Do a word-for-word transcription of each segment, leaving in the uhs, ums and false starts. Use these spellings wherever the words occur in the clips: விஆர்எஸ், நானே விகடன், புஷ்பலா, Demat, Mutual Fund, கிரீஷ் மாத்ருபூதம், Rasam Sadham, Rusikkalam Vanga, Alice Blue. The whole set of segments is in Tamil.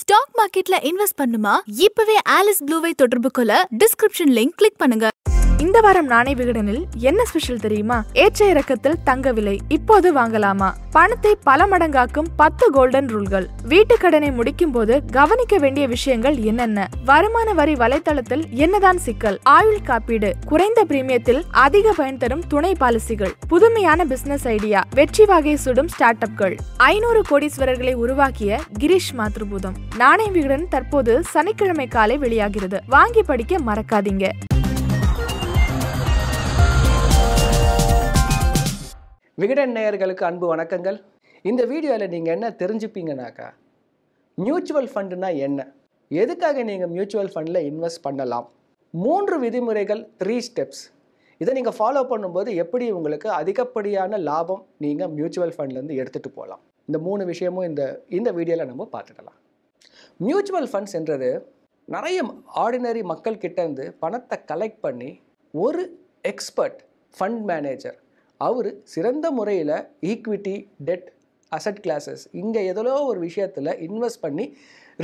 stock market la invest பண்ணனுமா இப்பவே Alice Blue வை தொடர்புகொள்ள description link click பண்ணுங்க இந்த வாரம் நானே விகடனில் என்ன ஸ்பெஷல் தெரியுமா ஏற்ற இறக்கத்தில் தங்க விலை இப்போது வாங்கலாமா பணத்தை பல மடங்காக்கும் பத்து கோல்டன் ரூல்கள் வீட்டு கடனை முடிக்கும்போது கவனிக்க வேண்டிய விஷயங்கள் என்னென்ன வருமான வரி வலைத்தளத்தில் என்னதான் சிக்கல் ஆயுள் காப்பீடு குறைந்த பிரீமியத்தில் அதிக பயன் தரும் துணை பாலிசிகள் புதுமையான பிசினஸ் ஐடியா வெற்றி வாகை சுடும் ஸ்டார்ட் அப்கள் ஐநூறு கோடீஸ்வரர்களை உருவாக்கிய கிரீஷ் மாத்ருபூதம் நானே விகடன் தற்போது சனிக்கிழமை காலை வெளியாகிறது வாங்கி படிக்க மறக்காதீங்க விகடன் நேயர்களுக்கு அன்பு வணக்கங்கள் இந்த வீடியோவில் நீங்கள் என்ன தெரிஞ்சுப்பீங்கன்னாக்கா மியூச்சுவல் ஃபண்டுனா என்ன எதுக்காக நீங்கள் மியூச்சுவல் ஃபண்டில் இன்வெஸ்ட் பண்ணலாம் மூன்று விதிமுறைகள் த்ரீ ஸ்டெப்ஸ் இதை நீங்கள் ஃபாலோ பண்ணும்போது எப்படி உங்களுக்கு அதிகப்படியான லாபம் நீங்கள் மியூச்சுவல் ஃபண்ட்லேருந்து எடுத்துகிட்டு போகலாம் இந்த மூணு விஷயமும் இந்த இந்த வீடியோவில் நம்ம பார்த்துக்கலாம் மியூச்சுவல் ஃபண்ட்ஸ்ன்றது நிறைய ஆர்டினரி மக்கள் கிட்டேருந்து பணத்தை கலெக்ட் பண்ணி ஒரு எக்ஸ்பர்ட் ஃபண்ட் மேனேஜர் அவர் சிறந்த முறையில் ஈக்விட்டி டெட் அசட் கிளாஸஸ் இங்கே எதோ ஒரு விஷயத்தில் இன்வெஸ்ட் பண்ணி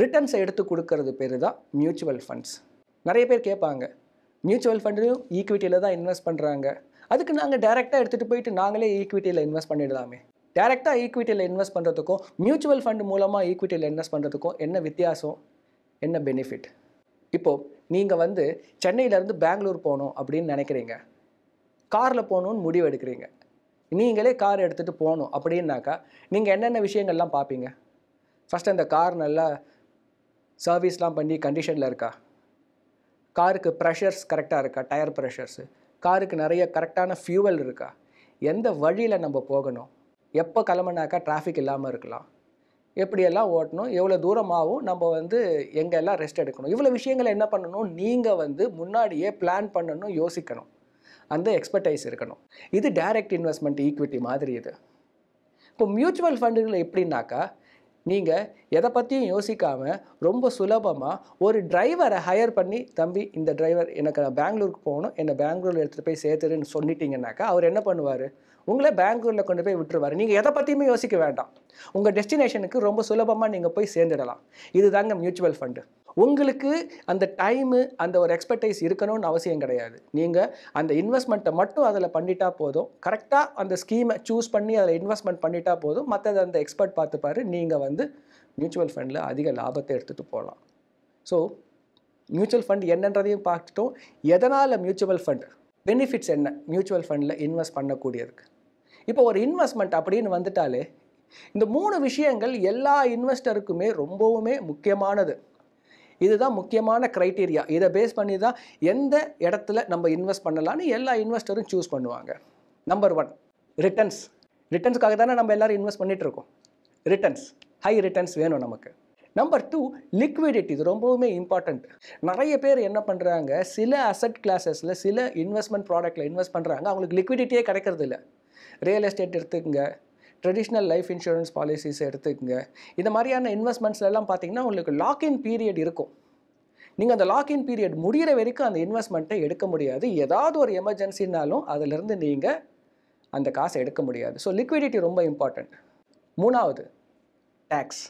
ரிட்டர்ன்ஸை எடுத்து கொடுக்கறது பேர் தான் மியூச்சுவல் ஃபண்ட்ஸ் நிறைய பேர் கேட்பாங்க மியூச்சுவல் ஃபண்ட்லையும் ஈக்விட்டியில் தான் இன்வெஸ்ட் பண்ணுறாங்க அதுக்கு நாங்கள் டைரெக்டாக எடுத்துகிட்டு போயிட்டு நாங்களே ஈக்விட்டியில் இன்வெஸ்ட் பண்ணிடலாமே டைரெக்டாக ஈக்விட்டியில் இன்வெஸ்ட் பண்ணுறதுக்கும் மியூச்சுவல் ஃபண்ட் மூலமாக ஈக்விட்டியில் இன்வெஸ்ட் பண்ணுறதுக்கும் என்ன வித்தியாசம் என்ன பெனிஃபிட் இப்போது நீங்கள் வந்து சென்னையிலேருந்து பெங்களூர் போகணும் அப்படின்னு நினைக்கிறீங்க காரில் போகணுன்னு முடிவு எடுக்கிறீங்க நீங்களே கார் எடுத்துகிட்டு போகணும் அப்படின்னாக்கா நீங்கள் என்னென்ன விஷயங்கள்லாம் பார்ப்பீங்க ஃபஸ்ட்டு அந்த கார் நல்லா சர்வீஸ்லாம் பண்ணி கண்டிஷனில் இருக்கா காருக்கு ப்ரெஷர்ஸ் கரெக்டாக இருக்கா டயர் ப்ரெஷர்ஸு காருக்கு நிறைய கரெக்டான ஃபியூவல் இருக்கா எந்த வழியில் நம்ம போகணும் எப்போ கிளம்புனாக்கா டிராஃபிக் இல்லாமல் இருக்கலாம் எப்படியெல்லாம் ஓட்டணும் எவ்வளோ தூரமாகவும் நம்ம வந்து எங்கெல்லாம் ரெஸ்ட் எடுக்கணும் இவ்வளோ விஷயங்களை என்ன பண்ணணும் நீங்கள் வந்து முன்னாடியே பிளான் பண்ணணும் யோசிக்கணும் அந்த எக்ஸ்பர்டைஸ் இருக்கணும் இது டைரக்ட் இன்வெஸ்ட்மெண்ட் ஈக்விட்டி மாதிரி இது இப்போ மியூச்சுவல் ஃபண்டுகள் எப்படின்னாக்கா நீங்கள் எதை பற்றியும் யோசிக்காமல் ரொம்ப சுலபமாக ஒரு டிரைவரை ஹையர் பண்ணி தம்பி இந்த டிரைவர் எனக்கு பெங்களூருக்கு போகணும் என்னை பெங்களூரில் எடுத்துகிட்டு போய் சேர்த்துருன்னு சொல்லிட்டீங்கன்னாக்கா அவர் என்ன பண்ணுவார் உங்களை பெங்களூரில் கொண்டு போய் விட்டுருவார் நீங்கள் எதை பற்றியுமே யோசிக்க வேண்டாம் உங்கள் டெஸ்டினேஷனுக்கு ரொம்ப சுலபமாக நீங்கள் போய் சேர்ந்துடலாம் இது தாங்க மியூச்சுவல் ஃபண்டு உங்களுக்கு அந்த டைமு அந்த ஒரு எக்ஸ்பர்டைஸ் இருக்கணும்னு அவசியம் கிடையாது நீங்கள் அந்த இன்வெஸ்ட்மெண்ட்டை மட்டும் அதில் பண்ணிட்டா போதும் கரெக்டாக அந்த ஸ்கீமை சூஸ் பண்ணி அதில் இன்வெஸ்ட்மெண்ட் பண்ணிட்டா போதும் மற்றது அந்த எக்ஸ்பர்ட் பார்த்துப்பாரு நீங்கள் வந்து மியூச்சுவல் ஃபண்டில் அதிக லாபத்தை எடுத்துகிட்டு போகலாம் ஸோ மியூச்சுவல் ஃபண்ட் என்னன்றதையும் பார்த்துட்டோம் எதனால் மியூச்சுவல் ஃபண்ட் பெனிஃபிட்ஸ் என்ன மியூச்சுவல் ஃபண்டில் இன்வெஸ்ட் பண்ணக்கூடியதுக்கு இப்போ ஒரு இன்வெஸ்ட்மெண்ட் அப்படின்னு வந்துட்டாலே இந்த மூணு விஷயங்கள் எல்லா இன்வெஸ்டருக்குமே ரொம்பவுமே முக்கியமானது இதுதான் முக்கியமான க்ரைட்டீரியா இதை பேஸ் பண்ணி தான் எந்த இடத்துல நம்ம இன்வெஸ்ட் பண்ணலான்னு எல்லா இன்வெஸ்டரும் சூஸ் பண்ணுவாங்க நம்பர் ஒன் ரிட்டர்ன்ஸ் ரிட்டர்ன்ஸ்க்காக தானே நம்ம எல்லோரும் இன்வெஸ்ட் பண்ணிகிட்ருக்கோம் ரிட்டர்ன்ஸ் ஹை ரிட்டர்ன்ஸ் வேணும் நமக்கு நம்பர் டூ லிக்விடிட்டி இது ரொம்பவுமே இம்பார்ட்டண்ட் நிறைய பேர் என்ன பண்ணுறாங்க சில அசட் கிளாஸஸில் சில இன்வெஸ்ட்மெண்ட் ப்ராடக்ட்டில் இன்வெஸ்ட் பண்ணுறாங்க அவங்களுக்கு லிக்விடிட்டியே கிடைக்கிறது இல்லை ரியல் எஸ்டேட் எடுத்துக்கங்க ட்ரெடிஷ்னல் லைஃப் இன்சூரன்ஸ் பாலிசிஸ் எடுத்துக்கங்க இந்த மாதிரியான இன்வெஸ்ட்மெண்ட்ஸ்லாம் பார்த்தீங்கன்னா உங்களுக்கு லாக்இன் பீரியட் இருக்கும் நீங்கள் அந்த லாக்இன் பீரியட் முடிகிற வரைக்கும் அந்த இன்வெஸ்ட்மெண்ட்டை எடுக்க முடியாது ஏதாவது ஒரு எமர்ஜென்சினாலும் அதிலிருந்து நீங்கள் அந்த காசை எடுக்க முடியாது ஸோ லிக்விடிட்டி ரொம்ப இம்பார்ட்டண்ட் மூணாவது டேக்ஸ்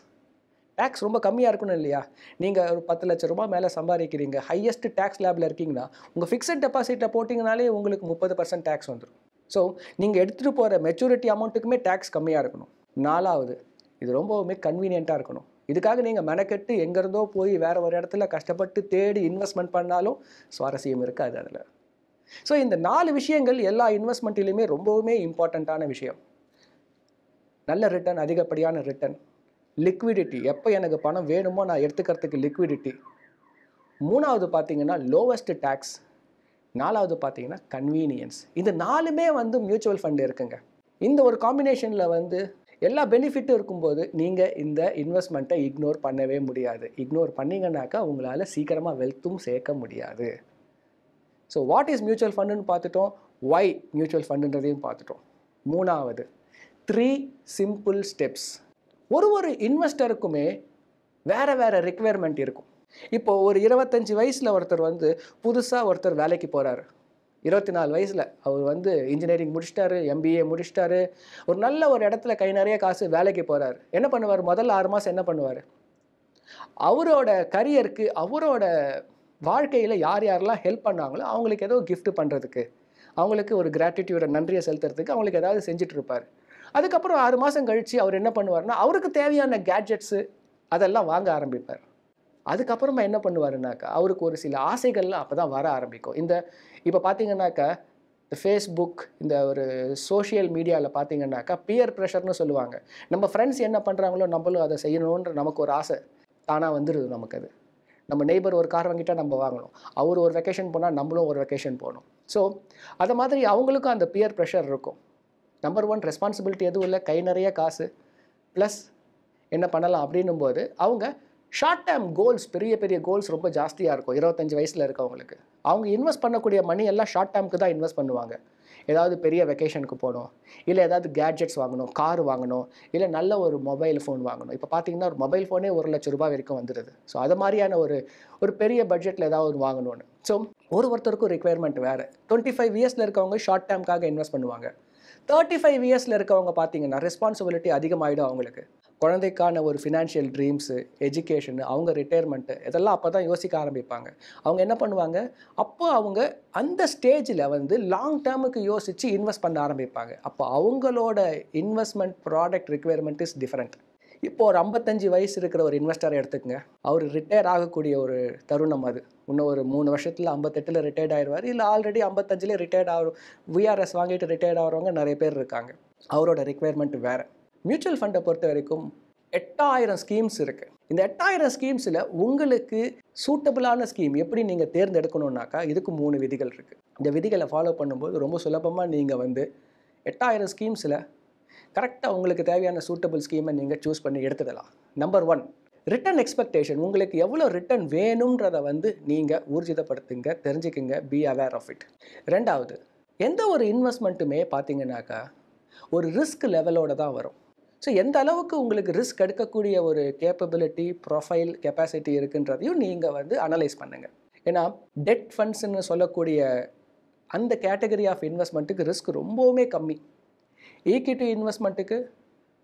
டேக்ஸ் ரொம்ப கம்மியாக இருக்கணும் இல்லையா நீங்கள் ஒரு பத்து லட்ச ரூபா மேலே சம்பாதிக்கிறீங்க ஹையஸ்ட் டேக்ஸ் லேபில் இருக்கீங்கன்னா உங்கள் ஃபிக்ஸட் டெபாசிட்டை போட்டிங்கனாலே உங்களுக்கு முப்பது பர்சன்ட் டேக்ஸ் வந்துடும் ஸோ நீங்கள் எடுத்துகிட்டு போகிற மெச்சூரிட்டி அமௌண்ட்டுக்குமே டேக்ஸ் கம்மியாக இருக்கணும் நாலாவது இது ரொம்பவுமே கன்வீனியண்ட்டாக இருக்கணும் இதுக்காக நீங்கள் மெனக்கெட்டு எங்கேருந்தோ போய் வேறு ஒரு இடத்துல கஷ்டப்பட்டு தேடி இன்வெஸ்ட்மெண்ட் பண்ணாலும் சுவாரஸ்யம் இருக்காது அதில் ஸோ இந்த நாலு விஷயங்கள் எல்லா இன்வெஸ்ட்மெண்ட்டிலையுமே ரொம்பவுமே இம்பார்ட்டண்ட்டான விஷயம் நல்ல ரிட்டர்ன் அதிகப்படியான ரிட்டர்ன் லிக்விடிட்டி எப்போ எனக்கு பணம் வேணுமோ நான் எடுத்துக்கிறதுக்கு லிக்விடிட்டி மூணாவது பார்த்தீங்கன்னா லோவஸ்ட் டேக்ஸ் நாலாவது பார்த்தீங்கன்னா கன்வீனியன்ஸ் இது நாலுமே வந்து மியூச்சுவல் ஃபண்டு இருக்குங்க இந்த ஒரு காம்பினேஷனில் வந்து எல்லா பெனிஃபிட்டும் இருக்கும்போது நீங்கள் இந்த இன்வெஸ்ட்மெண்ட்டை இக்னோர் பண்ணவே முடியாது இக்னோர் பண்ணிங்கன்னாக்கா உங்களால் சீக்கிரமாக வெல்த்தும் சேர்க்க முடியாது ஸோ வாட் இஸ் மியூச்சுவல் ஃபண்டுன்னு பார்த்துட்டோம் ஒய் மியூச்சுவல் ஃபண்டுன்றதையும் பார்த்துட்டோம் மூணாவது த்ரீ சிம்பிள் ஸ்டெப்ஸ் ஒரு ஒரு இன்வெஸ்டருக்குமே வேறு வேறு ரெக்குயர்மெண்ட் இருக்கும் இப்போது ஒரு இருபத்தஞ்சி வயசில் ஒருத்தர் வந்து புதுசாக ஒருத்தர் வேலைக்கு போகிறாரு இருபத்தி நாலு வயசில் அவர் வந்து இன்ஜினியரிங் முடிச்சிட்டாரு எம்பிஏ முடிச்சிட்டாரு ஒரு நல்ல ஒரு இடத்துல கை நிறைய காசு வேலைக்கு போகிறாரு என்ன பண்ணுவார் முதல்ல ஆறு மாதம் என்ன பண்ணுவார் அவரோட கரியருக்கு அவரோட வாழ்க்கையில் யார் யாரெல்லாம் ஹெல்ப் பண்ணாங்களோ அவங்களுக்கு ஏதோ கிஃப்ட் பண்ணுறதுக்கு, அவங்களுக்கு ஒரு கிராட்டிடியூட நன்றியை செலுத்துறதுக்கு அவங்களுக்கு ஏதாவது செஞ்சிட்ருப்பார். அதுக்கப்புறம் ஆறு மாதம் கழித்து அவர் என்ன பண்ணுவார்னா, அவருக்கு தேவையான கேட்ஜெட்ஸு அதெல்லாம் வாங்க ஆரம்பிப்பார். அதுக்கப்புறமா என்ன பண்ணுவாருனாக்கா, அவருக்கு ஒரு சில ஆசைகள்லாம் அப்போ தான் வர ஆரம்பிக்கும். இந்த இப்போ பார்த்தீங்கன்னாக்கா இந்த ஃபேஸ்புக், இந்த ஒரு சோஷியல் மீடியாவில் பார்த்தீங்கன்னாக்கா பியர் ப்ரெஷர்னு சொல்லுவாங்க. நம்ம ஃப்ரெண்ட்ஸ் என்ன பண்ணுறாங்களோ நம்மளும் அதை செய்யணுன்ற நமக்கு ஒரு ஆசை தானாக வந்துடுது. நமக்கு அது நம்ம நெய்பர் ஒரு கார் வாங்கிட்டால் நம்ம வாங்கணும், அவர் ஒரு வெக்கேஷன் போனால் நம்மளும் ஒரு வெக்கேஷன் போகணும். ஸோ அதை மாதிரி அவங்களுக்கும் அந்த பியர் ப்ரெஷர் இருக்கும். நம்பர் ஒன் ரெஸ்பான்சிபிலிட்டி எதுவும் இல்லை, கை நிறைய காசு ப்ளஸ் என்ன பண்ணலாம் அப்படின்னும் போது அவங்க ஷார்ட் டேர்ம் கோல்ஸ், பெரிய பெரிய கோல்ஸ் ரொம்ப ஜாஸ்தியாக இருக்கும். இருபத்தஞ்சி வயசில் இருக்கவங்களுக்கு அவங்க இன்வெஸ்ட் பண்ணக்கூடிய மணி எல்லாம் ஷார்ட் டேர்முக்கு தான் இன்வெஸ்ட் பண்ணுவாங்க. ஏதாவது பெரிய வெக்கேஷனுக்கு போகணும், இல்லை ஏதாவது கேட்ஜெட்ஸ் வாங்கணும், கார் வாங்கணும், இல்லை நல்ல ஒரு மொபைல் ஃபோன் வாங்கணும். இப்போ பார்த்தீங்கன்னா ஒரு மொபைல் ஃபோனே ஒரு லட்ச ரூபாய் வரைக்கும் வந்துடுது. ஸோ அது மாதிரியான ஒரு ஒரு பெரிய பட்ஜெட்டில் ஏதாவது ஒரு வாங்கணும்னு. ஸோ ஒரு ஒருத்தருக்கும் ரெக்யர்மெண்ட் வேறு. டுவெண்ட்டி ஃபைவ் இயர்ஸில் இருக்கவங்க ஷார்ட் டேர்முக்காக இன்வெஸ்ட் பண்ணுவாங்க. தேர்ட்டி ஃபைவ் இயர்ஸில் இருக்கவங்க பார்த்தீங்கன்னா ரெஸ்பான்சிபிலிட்டி அதிகமாகிடும். அவங்களுக்கு குழந்தைக்கான ஒரு ஃபினான்ஷியல் ட்ரீம்ஸு, எஜுகேஷனு, அவங்க ரிட்டையர்மெண்ட்டு இதெல்லாம் அப்போ தான் யோசிக்க ஆரம்பிப்பாங்க. அவங்க என்ன பண்ணுவாங்க, அப்போ அவங்க அந்த ஸ்டேஜில் வந்து லாங் டேர்முக்கு யோசித்து இன்வெஸ்ட் பண்ண ஆரம்பிப்பாங்க. அப்போ அவங்களோட investment product requirement is different. இப்போது ஒரு ஐம்பத்தஞ்சு வயசு இருக்கிற ஒரு இன்வெஸ்டரை எடுத்துக்கங்க. அவர் ரிட்டையர் ஆகக்கூடிய ஒரு தருணம் அது. இன்னும் ஒரு மூணு வருஷத்தில் ஐம்பத்தெட்டில் ரிட்டையர்ட் ஆகிடுவார், இல்லை ஆல்ரெடி ஐம்பத்தஞ்சிலே ரிட்டையர்ட் ஆகும். விஆர்எஸ் வாங்கிட்டு ரிட்டையர்ட் ஆகிறவங்க நிறைய பேர் இருக்காங்க. அவரோட ரிக்வயர்மெண்ட் வேறு. மியூச்சுவல் ஃபண்டை பொறுத்த வரைக்கும் எட்டாயிரம் ஸ்கீம்ஸ் இருக்குது. இந்த எட்டாயிரம் ஸ்கீம்ஸில் உங்களுக்கு சூட்டபிளான ஸ்கீம் எப்படி நீங்கள் தேர்ந்தெடுக்கணுன்னாக்கா இதுக்கு மூணு விதிகள் இருக்குது. இந்த விதிகளை ஃபாலோ பண்ணும்போது ரொம்ப சுலபமாக நீங்கள் வந்து எட்டாயிரம் ஸ்கீம்ஸில் கரெக்டாக உங்களுக்கு தேவையான சூட்டபிள் ஸ்கீமை நீங்கள் சூஸ் பண்ணி எடுத்துடலாம். Number one, return expectation. உங்களுக்கு எவ்வளோ ரிட்டர்ன் வேணும்ன்றதை வந்து நீங்கள் ஊர்ஜிதப்படுத்துங்க, தெரிஞ்சுக்குங்க, பி அவேர் ஆஃப் இட். ரெண்டாவது, எந்த ஒரு இன்வெஸ்ட்மெண்ட்டுமே பார்த்தீங்கன்னாக்கா ஒரு ரிஸ்க் லெவலோடு தான் வரும். ஸோ எந்த அளவுக்கு உங்களுக்கு ரிஸ்க் எடுக்கக்கூடிய ஒரு கேப்பபிலிட்டி, ப்ரொஃபைல், கெப்பாசிட்டி இருக்குன்றதையும் நீங்கள் வந்து அனலைஸ் பண்ணுங்கள். ஏன்னா டெட் ஃபண்ட்ஸ்ன்னு சொல்லக்கூடிய அந்த கேட்டகரி ஆஃப் இன்வெஸ்ட்மெண்ட்டுக்கு ரிஸ்க் ரொம்பவுமே கம்மி. ஈக்விட்டி இன்வெஸ்ட்மெண்ட்டுக்கு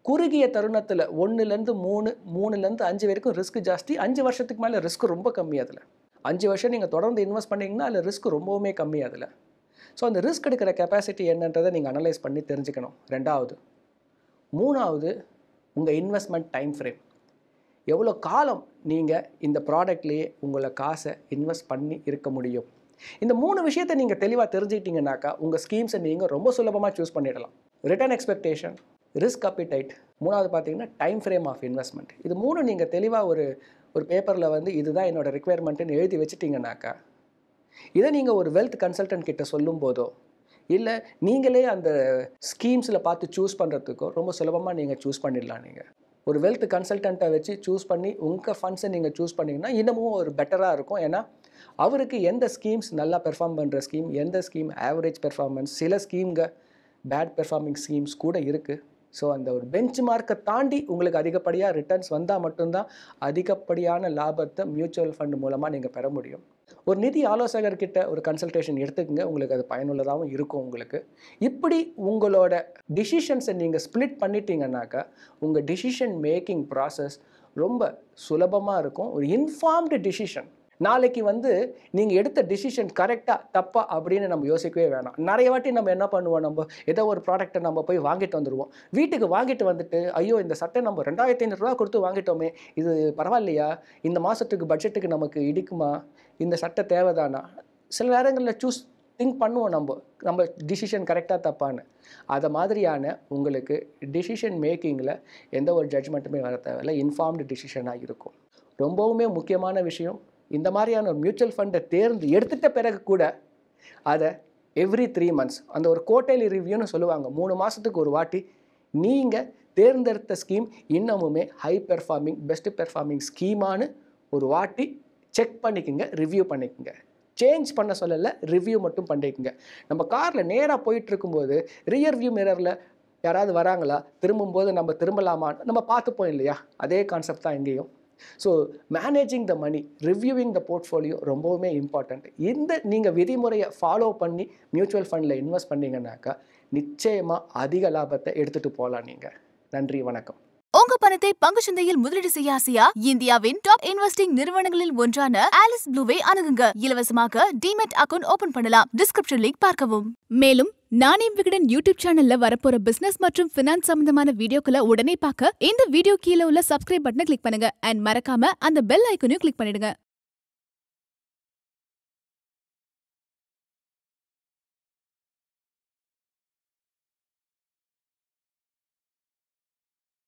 குறுகிய தருணத்தில் ஒன்றுலேருந்து மூணு மூணுலேருந்து அஞ்சு வரைக்கும் ரிஸ்க் ஜாஸ்தி. அஞ்சு வருஷத்துக்கு மேலே ரிஸ்க் ரொம்ப கம்மி. அதில் அஞ்சு வருஷம் நீங்கள் தொடர்ந்து இன்வெஸ்ட் பண்ணிங்கன்னா அதில் ரிஸ்க் ரொம்பவுமே கம்மி. அதில் ஸோ அந்த ரிஸ்க் எடுக்கிற கெப்பாசிட்டி என்னன்றதை நீங்கள் அனலைஸ் பண்ணி தெரிஞ்சுக்கணும். ரெண்டாவது. மூணாவது, உங்கள் இன்வெஸ்ட்மெண்ட் டைம் ஃப்ரேம். எவ்வளோ காலம் நீங்கள் இந்த ப்ராடக்ட்லேயே உங்களை காசை இன்வெஸ்ட் பண்ணி இருக்க முடியும். இந்த மூணு விஷயத்தை நீங்கள் தெளிவாக தெரிஞ்சுக்கிட்டிங்கனாக்கா உங்கள் ஸ்கீம்ஸை நீங்கள் ரொம்ப சுலபமாக சூஸ் பண்ணிடலாம். ரிட்டர்ன் எக்ஸ்பெக்டேஷன், ரிஸ்க் அப்பிடைட், மூணாவது பார்த்தீங்கன்னா டைம் ஃப்ரேம் ஆஃப் இன்வெஸ்ட்மெண்ட். இது மூணு நீங்கள் தெளிவாக ஒரு ஒரு பேப்பரில் வந்து இதுதான் என்னோடய ரிக்வயர்மெண்ட்டுன்னு எழுதி வச்சுட்டிங்கனாக்கா இதை நீங்கள் ஒரு வெல்த் கன்சல்டன்ட் கிட்ட சொல்லும் போதோ இல்லை நீங்களே அந்த ஸ்கீம்ஸில் பார்த்து சூஸ் பண்ணுறதுக்கோ ரொம்ப சுலபமாக நீங்கள் சூஸ் பண்ணிடலாம். நீங்கள் ஒரு வெல்த் கன்சல்டண்ட்டை வச்சு சூஸ் பண்ணி உங்கள் ஃபண்ட்ஸை நீங்கள் சூஸ் பண்ணிங்கன்னா இன்னமும் ஒரு பெட்டராக இருக்கும். ஏன்னா அவருக்கு எந்த ஸ்கீம்ஸ் நல்லா பெர்ஃபார்ம் பண்ணுற ஸ்கீம், எந்த ஸ்கீம் ஆவரேஜ் பெர்ஃபார்மன்ஸ், சில ஸ்கீம்க பேட் பெர்ஃபார்மிங் ஸ்கீம்ஸ் கூட இருக்குது. ஸோ அந்த ஒரு பெஞ்ச் மார்க்கை தாண்டி உங்களுக்கு அதிகப்படியாக ரிட்டர்ன்ஸ் வந்தால் மட்டும்தான் அதிகப்படியான லாபத்தை மியூச்சுவல் ஃபண்ட் மூலமாக நீங்கள் பெற முடியும். ஒரு நிதி ஆலோசகர்கிட்ட ஒரு கன்சல்டேஷன் எடுத்துக்கங்க, உங்களுக்கு அது பயனுள்ளதாகவும் இருக்கும். உங்களுக்கு இப்படி உங்களோட டிசிஷன்ஸை நீங்கள் ஸ்ப்ளிட் பண்ணிட்டீங்கன்னாக்கா உங்கள் டிசிஷன் மேக்கிங் ப்ராசஸ் ரொம்ப சுலபமாக இருக்கும். ஒரு இன்ஃபார்ம்டு டிசிஷன். நாளைக்கு வந்து நீங்கள் எடுத்த டிசிஷன் கரெக்டாக தப்பா அப்படின்னு நம்ம யோசிக்கவே வேணாம். நிறைய வாட்டி நம்ம என்ன பண்ணுவோம், நம்ம ஏதோ ஒரு ப்ராடக்ட்டை நம்ம போய் வாங்கிட்டு வந்துடுவோம். வீட்டுக்கு வாங்கிட்டு வந்துட்டு ஐயோ இந்த சட்டை நம்ம ரெண்டாயிரத்தி ஐநூறு ரூபா கொடுத்து வாங்கிட்டோமே, இது பரவாயில்லையா, இந்த மாதத்துக்கு பட்ஜெட்டுக்கு நமக்கு இடிக்குமா, இந்த சட்டை தேவைதானா, சில நேரங்களில் சூஸ் திங்க் பண்ணுவோம் நம்ம நம்ம டிசிஷன் கரெக்டாக தப்பான்னு. அதை மாதிரியான உங்களுக்கு டிசிஷன் மேக்கிங்கில் எந்த ஒரு ஜட்ஜ்மெண்ட்டுமே வர தேவையில்லை, இன்ஃபார்ம்டு டிசிஷனாக இருக்கும். ரொம்பவுமே முக்கியமான விஷயம். இந்த மாதிரியான ஒரு மியூச்சுவல் ஃபண்டை தேர்ந்து எடுத்துகிட்ட பிறகு கூட அதை எவ்ரி த்ரீ மந்த்ஸ் அந்த ஒரு குவார்ட்டர்லி ரிவ்யூன்னு சொல்லுவாங்க, மூணு மாதத்துக்கு ஒரு வாட்டி நீங்கள் தேர்ந்தெடுத்த ஸ்கீம் இன்னமுமே ஹை பெர்ஃபார்மிங், பெஸ்ட் பெர்ஃபார்மிங் ஸ்கீமானு ஒரு வாட்டி செக் பண்ணிக்கோங்க, ரிவ்யூ பண்ணிக்கோங்க. சேஞ்ச் பண்ண சொல்லலை, ரிவ்யூ மட்டும் பண்ணிக்கோங்க. நம்ம காரில் நேராக போயிட்டுருக்கும்போது ரியர்வியூ மிரரில் யாராவது வராங்களா, திரும்பும்போது நம்ம திரும்பலாமான்னு நம்ம பார்த்துப்போம் இல்லையா? அதே கான்செப்ட் தான் இங்கேயும். So managing the money, reviewing the portfolio ரொம்பவுமே இம்பார்ட்டண்ட். இந்த நீங்கள் விதிமுறையை ஃபாலோ பண்ணி மியூச்சுவல் ஃபண்டில் இன்வெஸ்ட் பண்ணிங்கன்னாக்கா நிச்சயமாக அதிக லாபத்தை எடுத்துகிட்டு போகலாம் நீங்கள். நன்றி, வணக்கம். உங்க பணத்தை பங்கு சந்தையில் முதலீடு செய்ய ஆசையா? இந்தியாவின் டாப் இன்வெஸ்டிங் நிறுவனங்களில் ஒன்றான ஆலிஸ் ப்ளூவை அணுகுங்க. இலவசமாக டிமெட் அக்கவுண்ட் ஓபன் பண்ணலாம். டிஸ்கிரிப்ஷன் லிங்க் பார்க்கவும். மேலும் நானே விகடன் யூடியூப் சேனல்ல வரப்போற பிசினஸ் மற்றும் ஃபினான்ஸ் சம்பந்தமான வீடியோக்களை உடனே பார்க்க இந்த வீடியோ கீழே உள்ள சப்ஸ்கிரைப் பட்டனை கிளிக் பண்ணுங்க. அண்ட் மறக்காம அந்த பெல் ஐக்கனையும் கிளிக் பண்ணிடுங்க.